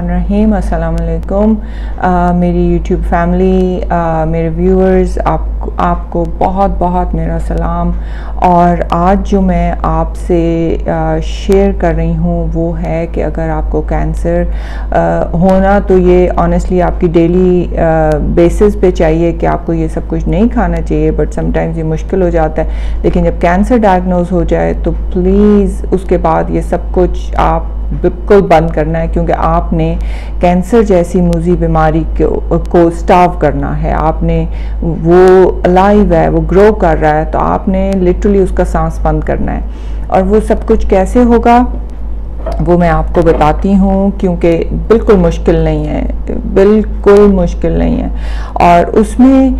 रहीम अस्सलाम वालेकुम मेरी YouTube फैमिली, मेरे व्यूअर्स, आपको बहुत बहुत मेरा सलाम। और आज जो मैं आपसे शेयर कर रही हूँ वो है कि अगर आपको कैंसर होना, तो ये ऑनेस्टली आपकी डेली बेसिस पे चाहिए कि आपको ये सब कुछ नहीं खाना चाहिए, बट समटाइम्स ये मुश्किल हो जाता है। लेकिन जब कैंसर डायग्नोज हो जाए तो प्लीज़ उसके बाद ये सब कुछ आप बिल्कुल बंद करना है, क्योंकि आपने कैंसर जैसी मुजी बीमारी को स्टार्व करना है। आपने वो अलाइव है, वो ग्रो कर रहा है, तो आपने लिटरली उसका सांस बंद करना है। और वो सब कुछ कैसे होगा वो मैं आपको बताती हूँ, क्योंकि बिल्कुल मुश्किल नहीं है, बिल्कुल मुश्किल नहीं है। और उसमें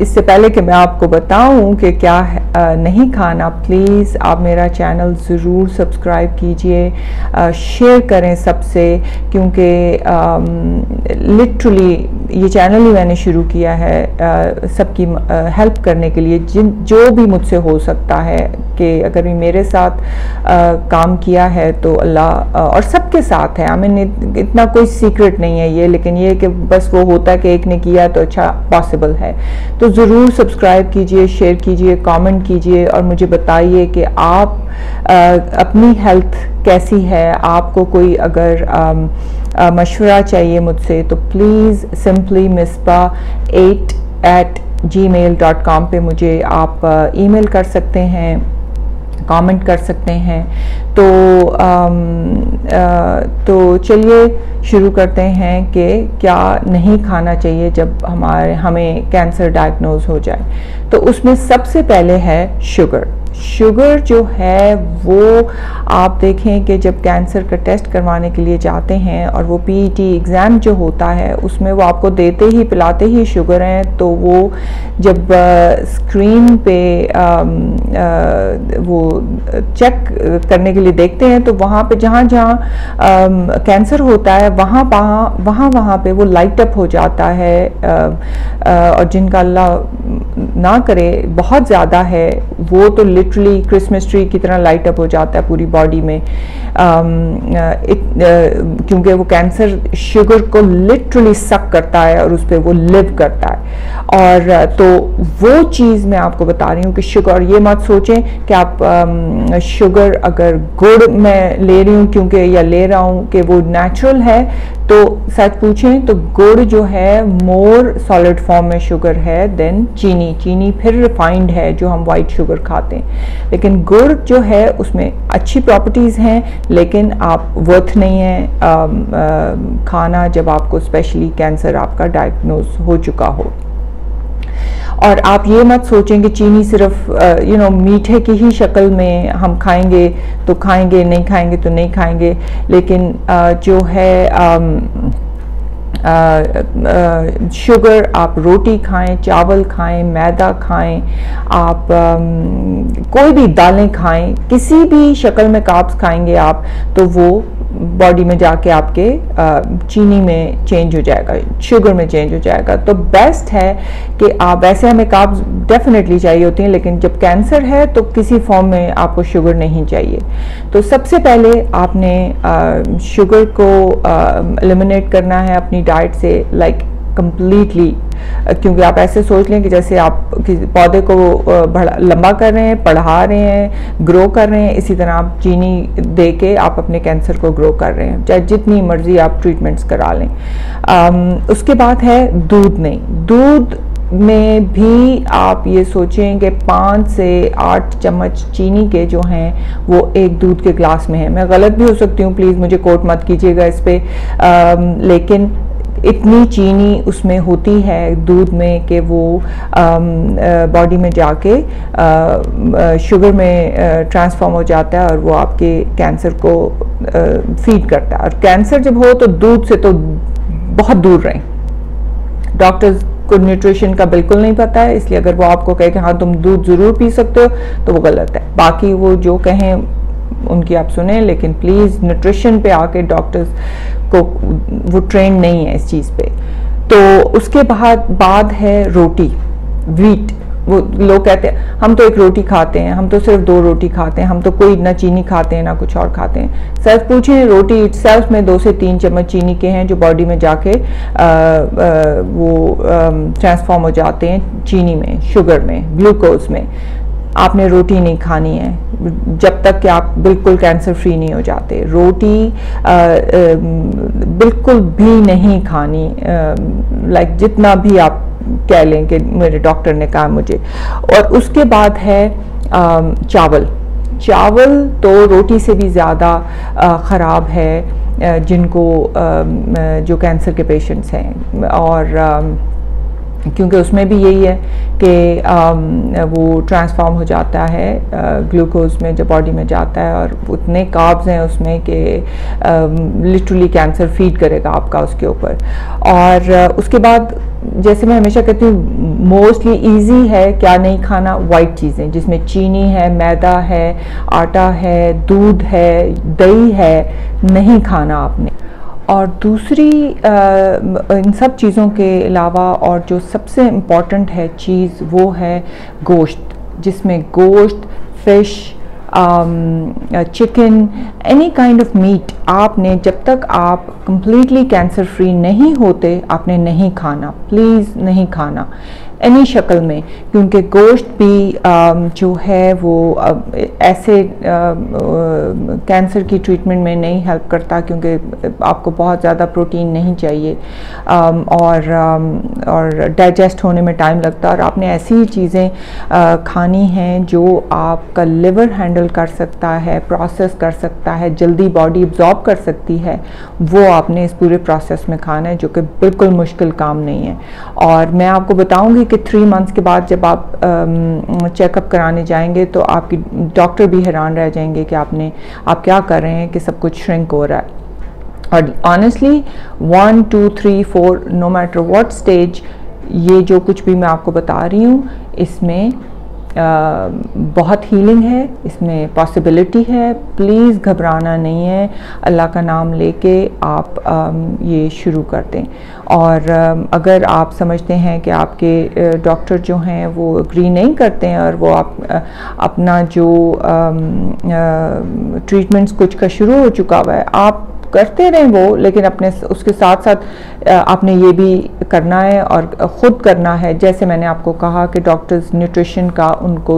इससे पहले कि मैं आपको बताऊँ कि क्या नहीं खाना, प्लीज़ आप मेरा चैनल ज़रूर सब्सक्राइब कीजिए, शेयर करें सबसे, क्योंकि लिटरली ये चैनल ही मैंने शुरू किया है सबकी हेल्प करने के लिए, जो भी मुझसे हो सकता है। कि अगर भी मेरे साथ काम किया है तो अल्लाह और सबके साथ है, हमें इतना कोई सीक्रेट नहीं है ये, लेकिन ये कि बस वो होता है कि एक ने किया तो अच्छा पॉसिबल है। तो ज़रूर सब्सक्राइब कीजिए, शेयर कीजिए, कमेंट कीजिए और मुझे बताइए कि आप अपनी हेल्थ कैसी है। आपको कोई अगर मशवरा चाहिए मुझसे तो प्लीज़ सिंपली misbah8@gmail.com पे मुझे आप ईमेल कर सकते हैं, कमेंट कर सकते हैं। तो चलिए शुरू करते हैं कि क्या नहीं खाना चाहिए जब हमें कैंसर डायग्नोज हो जाए। तो उसमें सबसे पहले है शुगर जो है वो आप देखें कि जब कैंसर का टेस्ट करवाने के लिए जाते हैं और वो पीईटी एग्ज़ाम जो होता है उसमें वो आपको देते ही पिलाते ही शुगर हैं, तो वो जब स्क्रीन पे वो चेक करने के लिए देखते हैं तो वहाँ पे जहाँ कैंसर होता है वहाँ पे वो लाइट अप हो जाता है। और जिनका अल्लाह ना करे बहुत ज़्यादा है वो तो लिटरली क्रिसमस ट्री की तरह लाइट अप हो जाता है पूरी बॉडी में, क्योंकि वो कैंसर शुगर को लिटरली सक करता है और उस पर वो लिव करता है। और तो वो चीज़ मैं आपको बता रही हूँ कि शुगर, और ये मत सोचें कि आप शुगर अगर गुड़ मैं ले रही हूँ क्योंकि या ले रहा हूँ कि वो नेचुरल है, तो सच पूछें तो गुड़ जो है मोर सॉलिड फॉर्म में शुगर है देन चीनी फिर रिफाइंड है जो हम वाइट शुगर खाते हैं। लेकिन गुड़ जो है उसमें अच्छी प्रॉपर्टीज़ हैं, लेकिन आप वर्थ नहीं है खाना जब आपको स्पेशली कैंसर आपका डायग्नोज हो चुका हो। और आप ये मत सोचें कि चीनी सिर्फ मीठे की ही शक्ल में हम खाएंगे तो खाएंगे, नहीं खाएंगे तो नहीं खाएंगे। लेकिन जो है शुगर, आप रोटी खाएं, चावल खाएं, मैदा खाएं, आप कोई भी दालें खाएं, किसी भी शक्ल में कार्ब्स खाएंगे आप तो वो बॉडी में जाके आपके चीनी में चेंज हो जाएगा, शुगर में चेंज हो जाएगा। तो बेस्ट है कि आप ऐसे, हमें कार्ब्स डेफिनेटली चाहिए होती हैं, लेकिन जब कैंसर है तो किसी फॉर्म में आपको शुगर नहीं चाहिए। तो सबसे पहले आपने शुगर को एलिमिनेट करना है अपनी डाइट से, लाइक कंप्लीटली, क्योंकि आप ऐसे सोच लें कि जैसे आप किसी पौधे को लंबा कर रहे हैं, बढ़ा रहे हैं, ग्रो कर रहे हैं, इसी तरह आप चीनी दे के आप अपने कैंसर को ग्रो कर रहे हैं, चाहे जितनी मर्जी आप ट्रीटमेंट्स करा लें। उसके बाद है दूध। नहीं, दूध में भी आप ये सोचें कि 5 से 8 चम्मच चीनी के जो हैं वो एक दूध के ग्लास में है। मैं गलत भी हो सकती हूँ, प्लीज़ मुझे कोट मत कीजिएगा इस पर, लेकिन इतनी चीनी उसमें होती है दूध में कि वो बॉडी में जाके शुगर में ट्रांसफॉर्म हो जाता है और वो आपके कैंसर को फीड करता है। और कैंसर जब हो तो दूध से तो बहुत दूर रहें। डॉक्टर्स को न्यूट्रिशन का बिल्कुल नहीं पता है, इसलिए अगर वो आपको कहे कि हाँ तुम दूध ज़रूर पी सकते हो तो वो गलत है। बाकी वो जो कहें उनकी आप सुने, लेकिन प्लीज़ न्यूट्रिशन पे आके डॉक्टर्स को वो ट्रेन नहीं है इस चीज़ पे। तो उसके बाद है रोटी, व्हीट। वो लोग कहते हैं हम तो एक रोटी खाते हैं, हम तो सिर्फ दो रोटी खाते हैं, हम तो कोई ना चीनी खाते हैं ना कुछ और खाते हैं। सच पूछिए रोटी इटसेल्फ में 2 से 3 चम्मच चीनी के हैं जो बॉडी में जाके वो ट्रांसफॉर्म हो जाते हैं चीनी में, शुगर में, ग्लूकोज में। आपने रोटी नहीं खानी है जब तक कि आप बिल्कुल कैंसर फ्री नहीं हो जाते। रोटी बिल्कुल भी नहीं खानी, लाइक जितना भी आप कह लें कि मेरे डॉक्टर ने कहा मुझे। और उसके बाद है चावल। चावल तो रोटी से भी ज़्यादा ख़राब है जिनको जो कैंसर के पेशेंट्स हैं, और क्योंकि उसमें भी यही है कि वो ट्रांसफॉर्म हो जाता है ग्लूकोज में जब बॉडी में जाता है, और उतने कार्ब्स हैं उसमें कि लिटरली कैंसर फीड करेगा आपका उसके ऊपर। और उसके बाद जैसे मैं हमेशा कहती हूँ मोस्टली इजी है क्या नहीं खाना, वाइट चीज़ें जिसमें चीनी है, मैदा है, आटा है, दूध है, दही है, नहीं खाना आपने। और दूसरी इन सब चीज़ों के अलावा और जो सबसे इम्पॉर्टेंट है चीज़ वो है गोश्त, जिसमें गोश्त, fish, chicken, any kind of meat आपने जब तक आप कंप्लीटली कैंसर फ्री नहीं होते आपने नहीं खाना, प्लीज़ नहीं खाना एनी शक्ल में। क्योंकि गोश्त भी जो है वो ऐसे कैंसर की ट्रीटमेंट में नहीं हेल्प करता क्योंकि आपको बहुत ज़्यादा प्रोटीन नहीं चाहिए और डाइजेस्ट होने में टाइम लगता है। और आपने ऐसी चीज़ें खानी हैं जो आपका लिवर हैंडल कर सकता है, प्रोसेस कर सकता है, जल्दी बॉडी एब्जॉर्ब कर सकती है, वो आपने इस पूरे प्रोसेस में खाना है जो कि बिल्कुल मुश्किल काम नहीं है। और मैं आपको बताऊँगी कि 3 मंथ्स के बाद जब आप चेकअप कराने जाएंगे तो आपकी डॉक्टर भी हैरान रह जाएंगे कि आप क्या कर रहे हैं कि सब कुछ श्रिंक हो रहा है। और honestly 1, 2, 3, 4 no matter what stage ये जो कुछ भी मैं आपको बता रही हूँ इसमें बहुत हीलिंग है, इसमें पॉसिबिलिटी है। प्लीज़ घबराना नहीं है, अल्लाह का नाम लेके आप ये शुरू कर दें। और अगर आप समझते हैं कि आपके डॉक्टर जो हैं वो एग्री नहीं करते हैं और वो आप अपना जो ट्रीटमेंट्स कुछ का शुरू हो चुका हुआ है आप करते रहें वो, लेकिन अपने उसके साथ साथ आपने ये भी करना है और ख़ुद करना है। जैसे मैंने आपको कहा कि डॉक्टर्स न्यूट्रिशन का उनको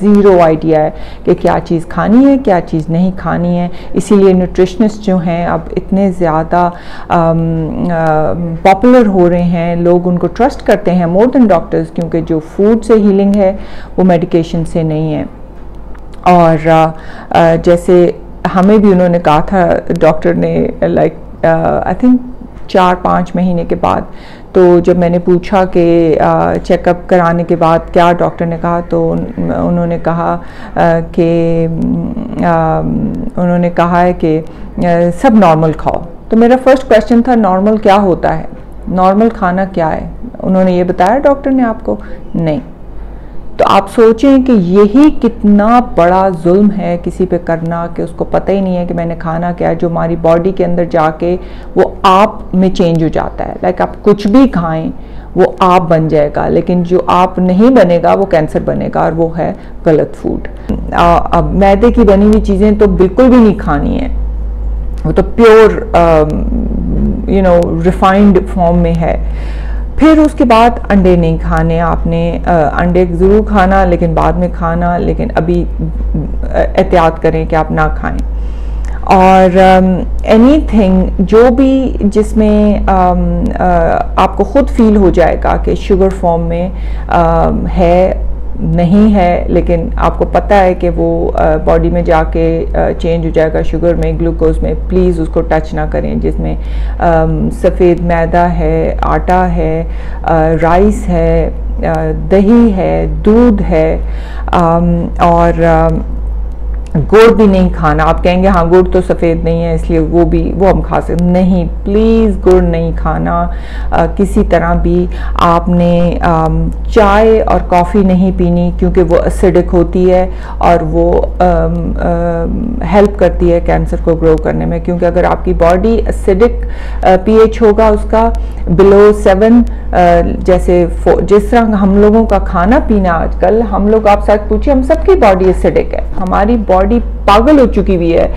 ज़ीरो आइडिया है कि क्या चीज़ खानी है क्या चीज़ नहीं खानी है, इसीलिए न्यूट्रिशनिस्ट जो हैं अब इतने ज़्यादा पॉपुलर हो रहे हैं, लोग उनको ट्रस्ट करते हैं मोर देन डॉक्टर्स, क्योंकि जो फूड से हीलिंग है वो मेडिकेशन से नहीं है। और जैसे हमें भी उन्होंने कहा था डॉक्टर ने लाइक आई थिंक 4-5 महीने के बाद, तो जब मैंने पूछा कि चेकअप कराने के बाद क्या डॉक्टर ने कहा तो उन्होंने कहा कि है कि सब नॉर्मल खाओ। तो मेरा फर्स्ट क्वेश्चन था नॉर्मल क्या होता है, नॉर्मल खाना क्या है? उन्होंने ये बताया डॉक्टर ने आपको नहीं। तो आप सोचें कि यही कितना बड़ा जुल्म है किसी पे करना कि उसको पता ही नहीं है कि मैंने खाना क्या है, जो हमारी बॉडी के अंदर जाके वो आप में चेंज हो जाता है। लाइक आप कुछ भी खाएं वो आप बन जाएगा, लेकिन जो आप नहीं बनेगा वो कैंसर बनेगा, और वो है गलत फूड। अब मैदे की बनी हुई चीज़ें तो बिल्कुल भी नहीं खानी है, वो तो प्योर रिफाइंड फॉर्म में है। फिर उसके बाद अंडे नहीं खाने आपने, अंडे ज़रूर खाना लेकिन बाद में खाना, लेकिन अभी एहतियात करें कि आप ना खाएं। और एनीथिंग जो भी जिसमें आपको ख़ुद फील हो जाएगा कि शुगर फॉर्म में है नहीं है, लेकिन आपको पता है कि वो बॉडी में जाके चेंज हो जाएगा शुगर में, ग्लूकोज में, प्लीज़ उसको टच ना करें। जिसमें सफ़ेद मैदा है, आटा है, राइस है, दही है, दूध है, और गुड़ भी नहीं खाना। आप कहेंगे हाँ गुड़ तो सफ़ेद नहीं है इसलिए वो हम खा सकते नहीं, प्लीज़ गुड़ नहीं खाना किसी तरह भी। आपने चाय और कॉफ़ी नहीं पीनी क्योंकि वो एसिडिक होती है और वो हेल्प करती है कैंसर को ग्रो करने में, क्योंकि अगर आपकी बॉडी एसिडिक पीएच होगा उसका बिलो 7 जैसे जिस तरह हम लोगों का खाना पीना, आजकल हम लोग, आप साथ पूछिए, हम सबकी बॉडी एसिडिक है, हमारी बॉडी पागल हो चुकी हुई है,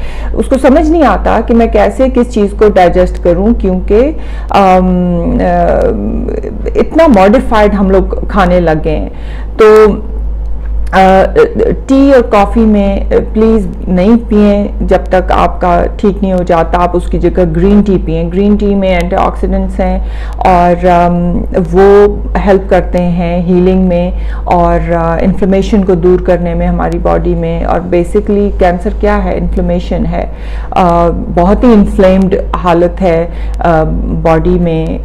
उसको समझ नहीं आता कि मैं कैसे किस चीज़ को डाइजेस्ट करूं, क्योंकि इतना मॉडिफाइड हम लोग खाने लगे हैं। तो टी और कॉफ़ी में प्लीज़ नहीं पिएं जब तक आपका ठीक नहीं हो जाता। आप उसकी जगह ग्रीन टी पिएं। ग्रीन टी में एंटीऑक्सीडेंट्स हैं और वो हेल्प करते हैं हीलिंग में और इन्फ्लेमेशन को दूर करने में हमारी बॉडी में। और बेसिकली कैंसर क्या है? इन्फ्लेमेशन है। बहुत ही इन्फ्लेम्ड हालत है बॉडी में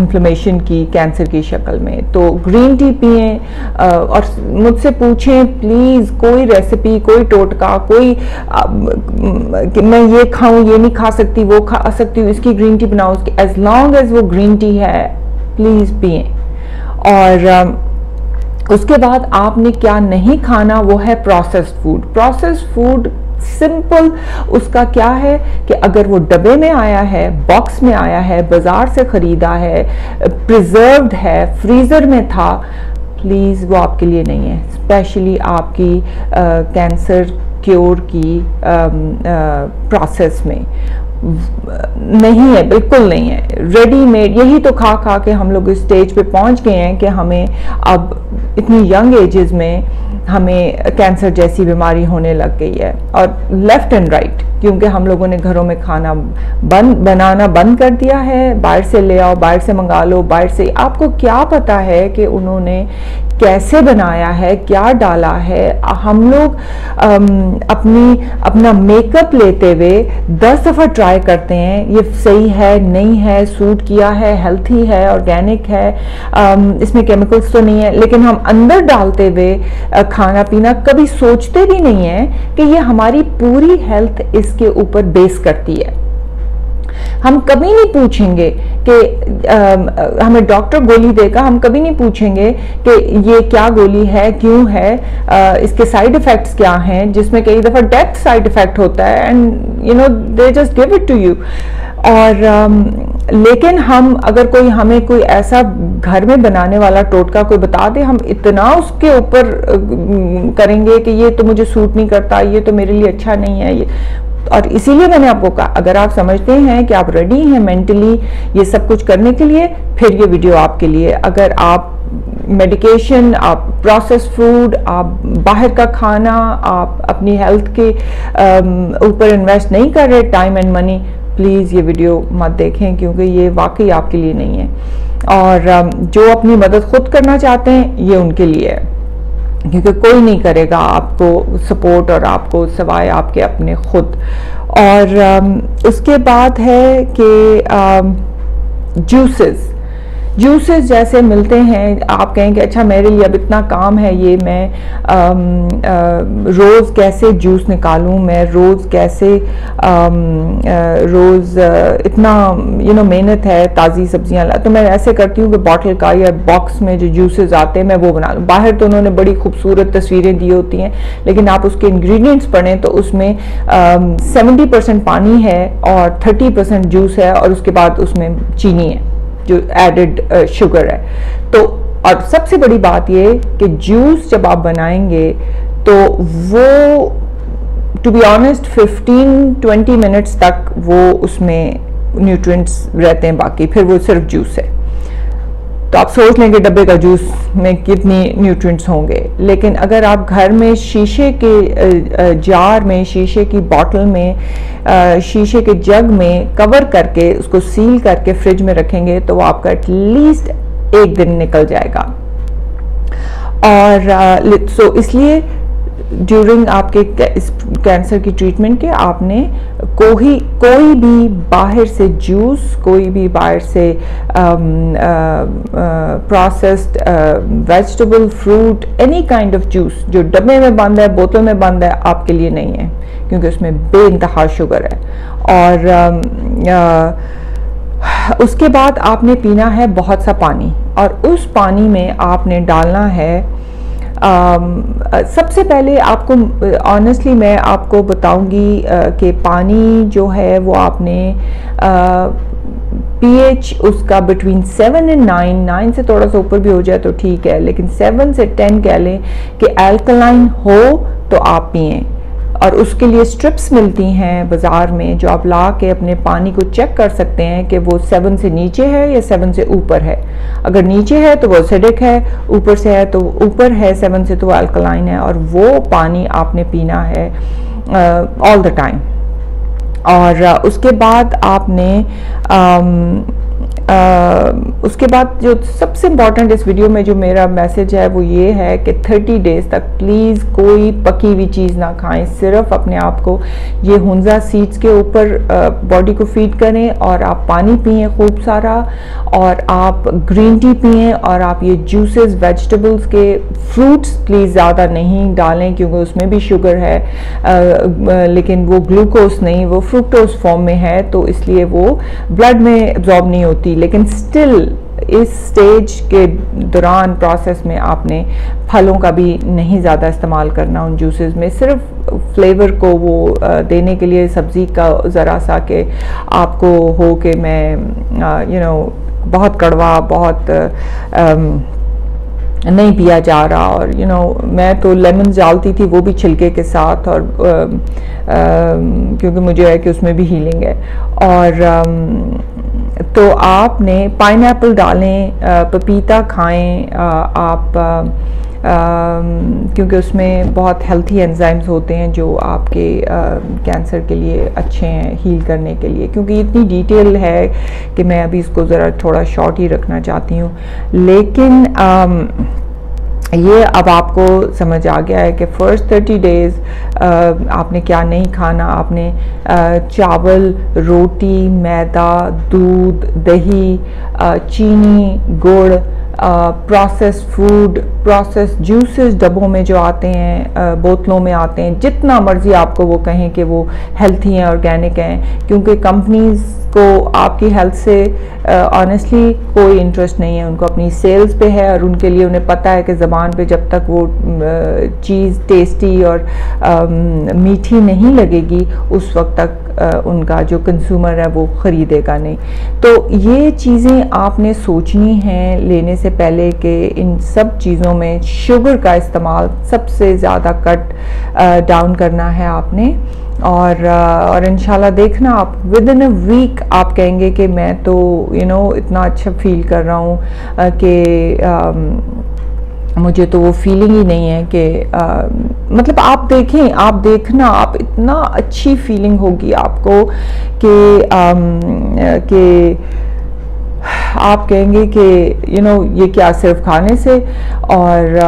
इन्फ्लेमेशन की, कैंसर की शक्ल में। तो ग्रीन टी पिएं और मुझसे पूछें प्लीज़ कोई रेसिपी, कोई टोटका, कोई कि मैं ये खाऊं, ये नहीं खा सकती, वो खा सकती हूँ, इसकी ग्रीन टी बनाओ, उसकी, एज लॉन्ग एज वो ग्रीन टी है प्लीज़ पिएं। और उसके बाद आपने क्या नहीं खाना वो है processed food. Processed food simple उसका क्या है कि अगर वो डब्बे में आया है, बॉक्स में आया है, बाजार से ख़रीदा है, प्रिजर्व्ड है, फ्रीज़र में था, प्लीज़ वो आपके लिए नहीं है। स्पेशली आपकी कैंसर क्योर की प्रोसेस में नहीं है, बिल्कुल नहीं है। रेडीमेड यही तो खा खा के हम लोग इस स्टेज पे पहुंच गए हैं कि हमें अब इतनी यंग एजेस में हमें कैंसर जैसी बीमारी होने लग गई है, और लेफ़्ट एंड राइट, क्योंकि हम लोगों ने घरों में खाना बनाना बंद कर दिया है। बाहर से ले आओ, बाहर से मंगा लो, बाहर से। आपको क्या पता है कि उन्होंने कैसे बनाया है, क्या डाला है। हम लोग अपना मेकअप लेते हुए 10 दफ़ा ट्राई करते हैं ये सही है, नहीं है, सूट किया है, हेल्थी है, ऑर्गेनिक है, इसमें केमिकल्स तो नहीं है, लेकिन हम अंदर डालते हुए खाना पीना कभी सोचते भी नहीं है कि ये हमारी पूरी हेल्थ इसके ऊपर बेस करती है। हम कभी नहीं पूछेंगे कि हमें डॉक्टर गोली देगा, हम कभी नहीं पूछेंगे कि ये क्या गोली है, क्यों है, इसके साइड इफ़ेक्ट्स क्या हैं, जिसमें कई दफ़ा डेथ साइड इफ़ेक्ट होता है, and you know they just give it to you. और लेकिन हम, अगर कोई हमें कोई ऐसा घर में बनाने वाला टोटका कोई बता दे, हम इतना उसके ऊपर करेंगे कि ये तो मुझे सूट नहीं करता, ये तो मेरे लिए अच्छा नहीं है ये। और इसीलिए मैंने आपको कहा, अगर आप समझते हैं कि आप रेडी हैं मेंटली ये सब कुछ करने के लिए, फिर ये वीडियो आपके लिए। अगर आप मेडिकेशन, आप प्रोसेस फूड, आप बाहर का खाना, आप अपनी हेल्थ के ऊपर इन्वेस्ट नहीं कर रहे टाइम एंड मनी, प्लीज़ ये वीडियो मत देखें, क्योंकि ये वाकई आपके लिए नहीं है। और जो अपनी मदद खुद करना चाहते हैं ये उनके लिए है, क्योंकि कोई नहीं करेगा आपको सपोर्ट और आपको सिवाय आपके अपने खुद। और उसके बाद है कि जूसेस जैसे मिलते हैं, आप कहेंगे अच्छा मेरे लिए अब इतना काम है, ये मैं रोज़ कैसे जूस निकालूं, मैं रोज़ कैसे रोज़ इतना यू नो मेहनत है, ताज़ी सब्जियां ला, तो मैं ऐसे करती हूँ कि बॉटल का या बॉक्स में जो जूसेस आते हैं मैं वो बना लूँ। बाहर तो उन्होंने बड़ी खूबसूरत तस्वीरें दी होती हैं, लेकिन आप उसके इंग्रेडिएंट्स पढ़ें तो उसमें 70% पानी है और 30% जूस है, और उसके बाद उसमें चीनी है जो एडेड शुगर है। तो और सबसे बड़ी बात ये कि जूस जब आप बनाएंगे तो वो टू बी ऑनेस्ट 15-20 मिनट्स तक वो उसमें न्यूट्रिएंट्स रहते हैं, बाकी फिर वो सिर्फ जूस है। तो आप सोच लेंगे डब्बे का जूस में कितनी न्यूट्रिएंट्स होंगे, लेकिन अगर आप घर में शीशे के जार में, शीशे की बॉटल में, शीशे के जग में कवर करके उसको सील करके फ्रिज में रखेंगे तो वो आपका एटलीस्ट एक दिन निकल जाएगा। और सो इसलिए ड्यूरिंग आपके इस कैंसर की ट्रीटमेंट के आपने कोई भी बाहर से जूस, कोई भी बाहर से processed vegetable, fruit, any kind of juice जो डब्बे में बंद है, बोतल में बंद है, आपके लिए नहीं है, क्योंकि उसमें बेइंतहा शुगर है। और उसके बाद आपने पीना है बहुत सा पानी, और उस पानी में आपने डालना है सबसे पहले आपको ऑनेस्टली मैं आपको बताऊंगी कि पानी जो है वो आपने पीएच उसका बिटवीन 7 और 9, 9 से थोड़ा सा ऊपर भी हो जाए तो ठीक है, लेकिन 7 से 10 कह लें कि अल्कलाइन हो तो आप पिएँ। और उसके लिए स्ट्रिप्स मिलती हैं बाज़ार में, जो आप ला के अपने पानी को चेक कर सकते हैं कि वो 7 से नीचे है या 7 से ऊपर है। अगर नीचे है तो वो एसिडिक है, ऊपर से है तो ऊपर है 7 से तो अल्कलाइन है, और वो पानी आपने पीना है ऑल द टाइम। और उसके बाद आपने उसके बाद जो सबसे इम्पॉर्टेंट इस वीडियो में जो मेरा मैसेज है वो ये है कि 30 डेज़ तक प्लीज़ कोई पकी हुई चीज़ ना खाएं, सिर्फ अपने आप को ये हुंजा सीड्स के ऊपर बॉडी को फीड करें। और आप पानी पिएं खूब सारा, और आप ग्रीन टी पिएं, और आप ये जूसेस, वेजिटेबल्स के, फ्रूट्स प्लीज़ ज़्यादा नहीं डालें क्योंकि उसमें भी शुगर है, लेकिन वो ग्लूकोज नहीं, वो फ्रुक्टोज फॉर्म में है, तो इसलिए वो ब्लड में एब्जॉर्ब नहीं होती। लेकिन स्टिल इस स्टेज के दौरान प्रोसेस में आपने फलों का भी नहीं ज़्यादा इस्तेमाल करना उन जूसेस में, सिर्फ फ्लेवर को वो देने के लिए सब्ज़ी का ज़रा सा के आपको हो कि मैं यू नो बहुत कड़वा, बहुत नहीं पिया जा रहा। और यू नो मैं तो लेमन डालती थी, वो भी छिलके के साथ, और क्योंकि मुझे है कि उसमें भी हीलिंग है। और तो आपने पाइनएप्पल डालें, पपीता खाएं आप, क्योंकि उसमें बहुत हेल्थी एंजाइम्स होते हैं जो आपके कैंसर के लिए अच्छे हैं हील करने के लिए। क्योंकि इतनी डिटेल है कि मैं अभी इसको ज़रा थोड़ा शॉर्ट ही रखना चाहती हूँ, लेकिन ये अब आपको समझ आ गया है कि फ़र्स्ट 30 डेज़ आपने क्या नहीं खाना। आपने चावल, रोटी, मैदा, दूध, दही, चीनी, गुड़, प्रोसेस फूड, प्रोसेस जूसेस डब्बों में जो आते हैं, बोतलों में आते हैं, जितना मर्ज़ी आपको वो कहें कि वो हेल्थी हैं, ऑर्गेनिक हैं, क्योंकि कंपनीज़ को आपकी हेल्थ से ऑनेस्टली कोई इंटरेस्ट नहीं है। उनको अपनी सेल्स पे है, और उनके लिए उन्हें पता है कि ज़बान पे जब तक वो चीज़ टेस्टी और मीठी नहीं लगेगी उस वक्त तक उनका जो कंज्यूमर है वो ख़रीदेगा नहीं। तो ये चीज़ें आपने सोचनी हैं लेने से पहले कि इन सब चीज़ों में शुगर का इस्तेमाल सबसे ज़्यादा कट डाउन करना है आपने। और इंशाल्लाह देखना आप within a week आप कहेंगे कि मैं तो इतना अच्छा फील कर रहा हूँ कि मुझे तो वो फीलिंग ही नहीं है कि मतलब आप देखें, आप देखना, आप इतना अच्छी फीलिंग होगी आपको कि आप कहेंगे कि ये क्या, सिर्फ खाने से। और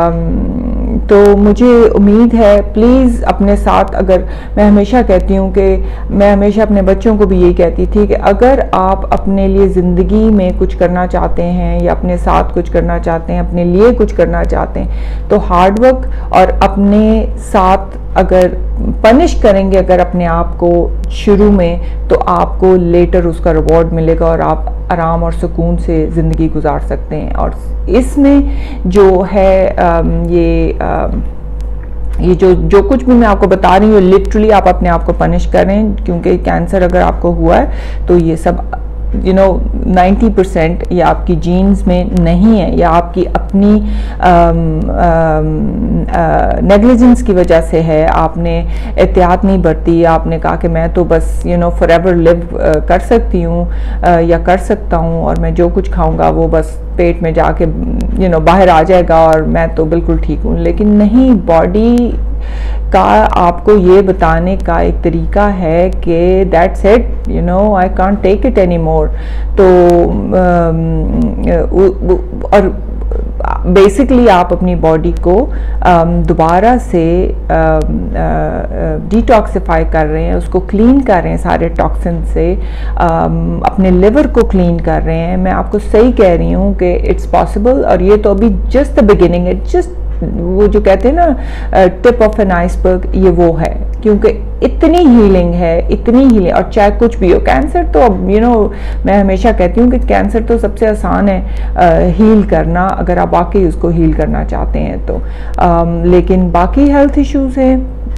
तो मुझे उम्मीद है, प्लीज़ अपने साथ, अगर मैं हमेशा कहती हूँ कि मैं हमेशा अपने बच्चों को भी यही कहती थी कि अगर आप अपने लिए ज़िंदगी में कुछ करना चाहते हैं या अपने साथ कुछ करना चाहते हैं, अपने लिए कुछ करना चाहते हैं, तो हार्डवर्क और अपने साथ अगर पनिश करेंगे अगर अपने आप को शुरू में, तो आपको लेटर उसका रिवॉर्ड मिलेगा और आप आराम और सुकून से ज़िंदगी गुजार सकते हैं। और इसमें जो है ये जो कुछ भी मैं आपको बता रही हूँ, लिटरली आप अपने आप को पनिश करें, क्योंकि कैंसर अगर आपको हुआ है तो ये सब 90% या आपकी जीन्स में नहीं है, या आपकी अपनी नेग्लिजेंस की वजह से है, आपने एहतियात नहीं बरती, आपने कहा कि मैं तो बस फॉरएवर लिव कर सकती हूँ या कर सकता हूँ, और मैं जो कुछ खाऊंगा वो बस पेट में जाके बाहर आ जाएगा और मैं तो बिल्कुल ठीक हूँ। लेकिन नहीं, बॉडी का आपको ये बताने का एक तरीका है कि that's it, I can't take it any more. तो और बेसिकली आप अपनी बॉडी को दोबारा से डिटॉक्सिफाई कर रहे हैं, उसको क्लीन कर रहे हैं सारे टॉक्सिन से, अपने लिवर को क्लीन कर रहे हैं। मैं आपको सही कह रही हूँ कि इट्स पॉसिबल, और ये तो अभी जस्ट द बिगिनिंग है, जस्ट वो जो कहते हैं ना टिप ऑफ एन आइसबर्ग, ये वो है, क्योंकि इतनी हीलिंग है, इतनी हीलिंग। और चाहे कुछ भी हो, कैंसर तो अब मैं हमेशा कहती हूँ कि कैंसर तो सबसे आसान है हील करना, अगर आप वाकई उसको हील करना चाहते हैं तो। लेकिन बाकी हेल्थ इश्यूज़ हैं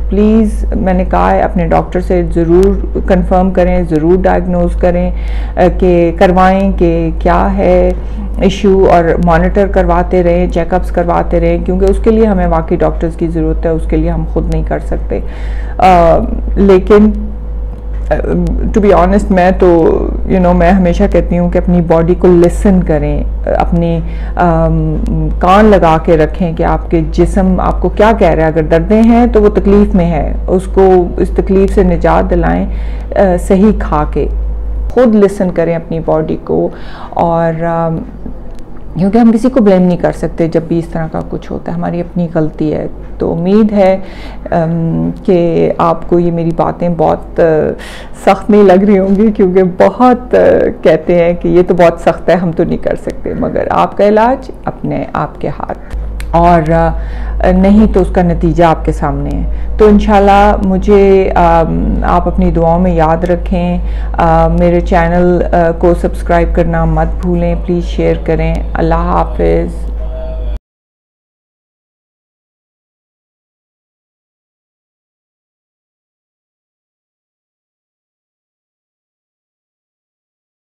प्लीज़ मैंने कहा है अपने डॉक्टर से ज़रूर कंफर्म करें, ज़रूर डायग्नोज करें कि करवाएं कि क्या है इशू, और मॉनिटर करवाते रहें, चेकअप्स करवाते रहें, क्योंकि उसके लिए हमें वाकई डॉक्टर्स की ज़रूरत है, उसके लिए हम खुद नहीं कर सकते। लेकिन टू बी ऑनेस्ट मैं तो मैं हमेशा कहती हूँ कि अपनी बॉडी को लिसन करें, अपने कान लगा के रखें कि आपके जिस्म आपको क्या कह रहा है। अगर दर्दें हैं तो वो तकलीफ़ में है, उसको इस तकलीफ़ से निजात दिलाएं सही खा के। खुद लिसन करें अपनी बॉडी को, और क्योंकि हम किसी को ब्लेम नहीं कर सकते जब भी इस तरह का कुछ होता है, हमारी अपनी गलती है। तो उम्मीद है कि आपको ये मेरी बातें बहुत सख्त नहीं लग रही होंगी, क्योंकि बहुत कहते हैं कि ये तो बहुत सख्त है, हम तो नहीं कर सकते, मगर आपका इलाज अपने आप के हाथ, और नहीं तो उसका नतीजा आपके सामने है। तो इंशाल्लाह मुझे आप अपनी दुआओं में याद रखें, मेरे चैनल को सब्सक्राइब करना मत भूलें, प्लीज़ शेयर करें। अल्लाह हाफिज़।